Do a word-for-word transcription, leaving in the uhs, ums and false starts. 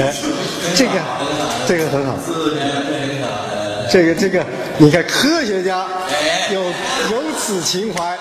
哎，这个这个很好，这个这个，你看科学家有有此情怀。